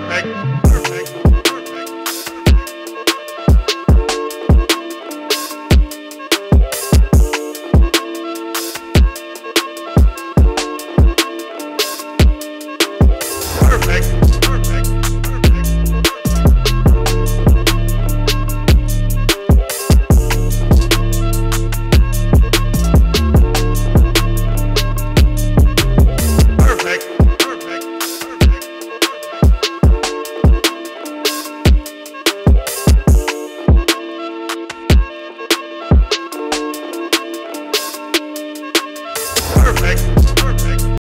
perfect.